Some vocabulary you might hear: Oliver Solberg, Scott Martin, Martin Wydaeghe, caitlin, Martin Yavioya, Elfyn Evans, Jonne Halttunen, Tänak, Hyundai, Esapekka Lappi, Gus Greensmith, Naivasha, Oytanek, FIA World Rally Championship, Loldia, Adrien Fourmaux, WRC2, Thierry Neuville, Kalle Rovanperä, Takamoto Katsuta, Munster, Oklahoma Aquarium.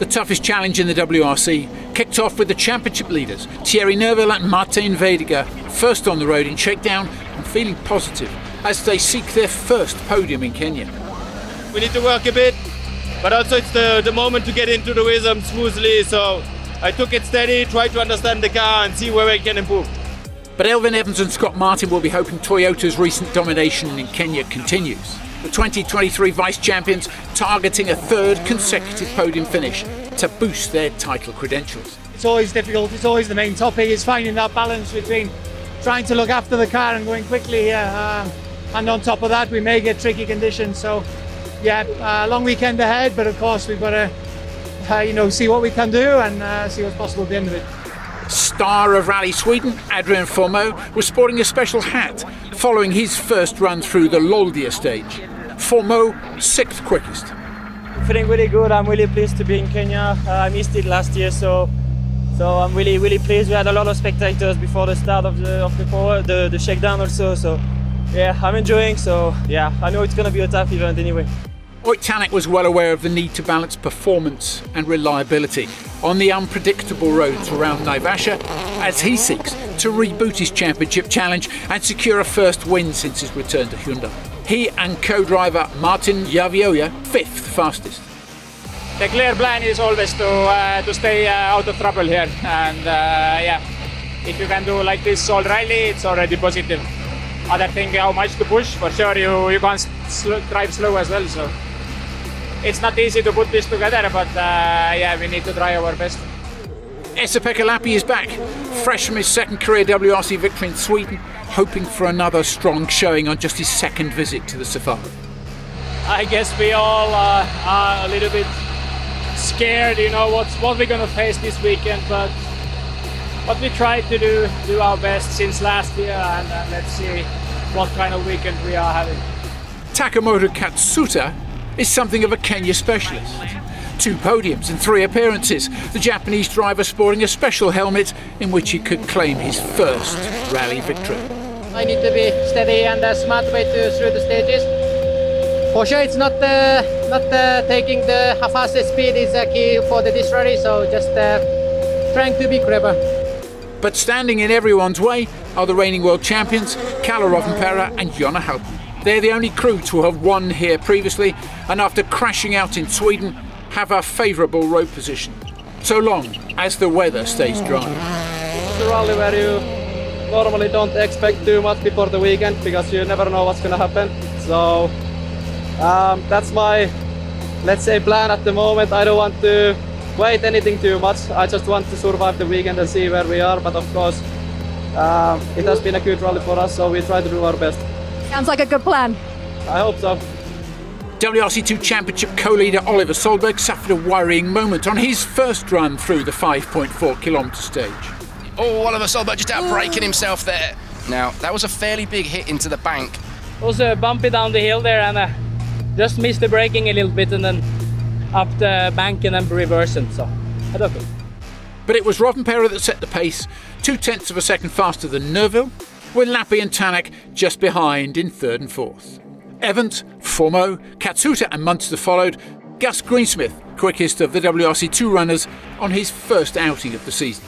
the toughest challenge in the WRC, kicked off with the championship leaders, Thierry Neuville and Martin Wydaeghe, first on the road in shakedown and feeling positive as they seek their first podium in Kenya. We need to work a bit, but also it's the moment to get into the rhythm smoothly, so I took it steady, tried to understand the car and see where I can improve. But Elfyn Evans and Scott Martin will be hoping Toyota's recent domination in Kenya continues. The 2023 vice champions targeting a third consecutive podium finish to boost their title credentials. It's always difficult, it's always the main topic, is finding that balance between trying to look after the car and going quickly here. And on top of that, we may get tricky conditions. So yeah, long weekend ahead, but of course we've got to see what we can do and see what's possible at the end of it. Star of Rally Sweden, Adrien Fourmaux, was sporting a special hat following his first run through the Loldia stage. Fourmaux, 6th quickest. I'm feeling really good. I'm really pleased to be in Kenya. I missed it last year, so I'm really, really pleased. We had a lot of spectators before the start of the shakedown also, so yeah, I'm enjoying. So yeah, I know it's going to be a tough event anyway. Oytanek was well aware of the need to balance performance and reliability on the unpredictable roads around Naivasha as he seeks to reboot his championship challenge and secure a first win since his return to Hyundai. He and co-driver Martin Yavioya, 5th fastest. The clear plan is always to stay out of trouble here, and yeah, if you can do like this all rally, it's already positive. Other thing, how much to push, for sure you can't drive slow as well, so it's not easy to put this together, but yeah, we need to try our best. Esapekka Lappi is back, fresh from his second career WRC victory in Sweden, hoping for another strong showing on just his second visit to the safari. I guess we all are a little bit scared, you know, what we're going to face this weekend, but we tried to do our best since last year, and let's see what kind of weekend we are having. Takamoto Katsuta is something of a Kenya specialist. 2 podiums and 3 appearances, the Japanese driver sporting a special helmet in which he could claim his first rally victory. I need to be steady and a smart way through the stages. For sure it's not taking the fastest speed is a key for this rally, so just trying to be clever. But standing in everyone's way are the reigning world champions Kalle Rovanperä and Jonne Halttunen. They're the only crew to have won here previously, and after crashing out in Sweden, have a favourable road position, so long as the weather stays dry. It's a rally where you normally don't expect too much before the weekend, because you never know what's going to happen. So that's my, let's say, plan at the moment. I don't want to wait anything too much. I just want to survive the weekend and see where we are, but of course it has been a good rally for us, so we try to do our best. Sounds like a good plan. I hope so. WRC2 Championship co-leader Oliver Solberg suffered a worrying moment on his first run through the 5.4-kilometre stage. Oh, Oliver Solberg just out braking himself there. Now, that was a fairly big hit into the bank. It was bumpy down the hill there, and just missed the braking a little bit, and then up the bank and then reversing, so I don't know. But it was Rovanperä that set the pace, 0.2 of a second faster than Neuville, with Lappi and Tänak just behind in 3rd and 4th. Evans, Fourmaux, Katsuta and Munster followed, Gus Greensmith, quickest of the WRC2 runners, on his first outing of the season.